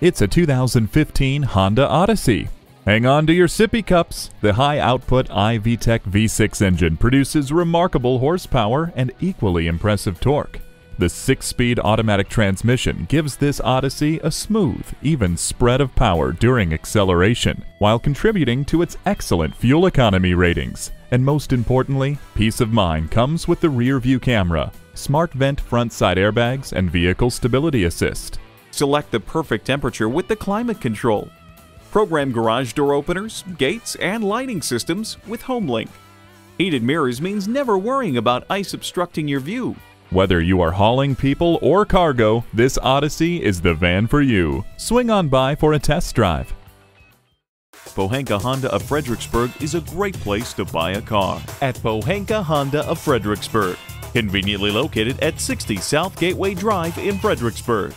It's a 2015 Honda Odyssey. Hang on to your sippy cups. The high-output i-VTEC V6 engine produces remarkable horsepower and equally impressive torque. The 6-speed automatic transmission gives this Odyssey a smooth, even spread of power during acceleration, while contributing to its excellent fuel economy ratings. And most importantly, peace of mind comes with the rear-view camera, smart vent front-side airbags, and vehicle stability assist. Select the perfect temperature with the climate control. Program garage door openers, gates, and lighting systems with HomeLink. Heated mirrors means never worrying about ice obstructing your view. Whether you are hauling people or cargo, this Odyssey is the van for you. Swing on by for a test drive. Pohanka Honda of Fredericksburg is a great place to buy a car. At Pohanka Honda of Fredericksburg. Conveniently located at 60 South Gateway Drive in Fredericksburg.